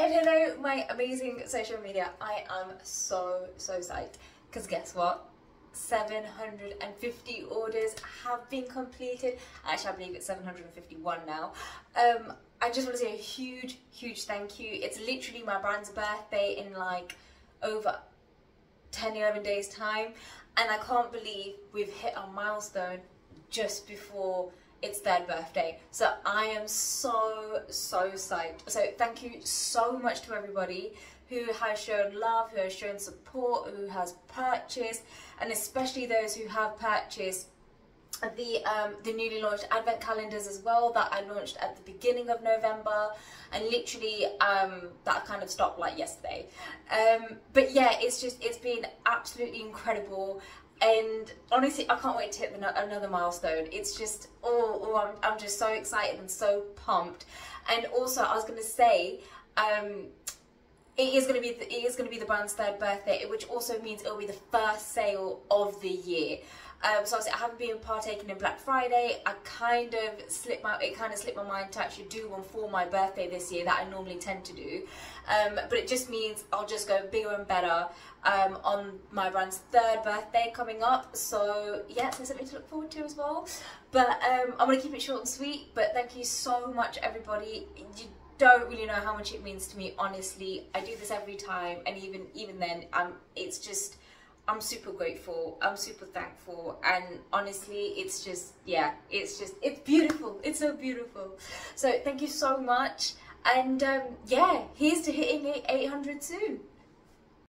And hello, my amazing social media. I am so psyched because guess what? 750 orders have been completed. Actually, I believe it's 751 now. I just want to say a huge thank you. It's literally my brand's birthday in like over 10-11 days time, and I can't believe we've hit our milestone just before its third birthday. So I am so psyched. So thank you so much to everybody who has shown love, who has shown support, who has purchased, and especially those who have purchased the newly launched advent calendars as well that I launched at the beginning of November, and literally that kind of stopped like yesterday. But yeah, it's been absolutely incredible. And honestly, I can't wait to hit another milestone. It's just, I'm just so excited and so pumped. And also, I was going to say, it is going to be the brand's third birthday, which also means it'll be the first sale of the year. So obviously, I haven't been partaking in Black Friday. It kind of slipped my mind to actually do one for my birthday this year that I normally tend to do. But it just means I'll just go bigger and better on my brand's third birthday coming up. So yeah, there's something to look forward to as well. But I'm gonna keep it short and sweet. But thank you so much, everybody. You don't really know how much it means to me. Honestly, I do this every time, and even then, it's just. I'm super grateful, I'm super thankful, and honestly, it's just, yeah, it's beautiful, it's so beautiful. So thank you so much, and yeah, here's to hitting 800 soon.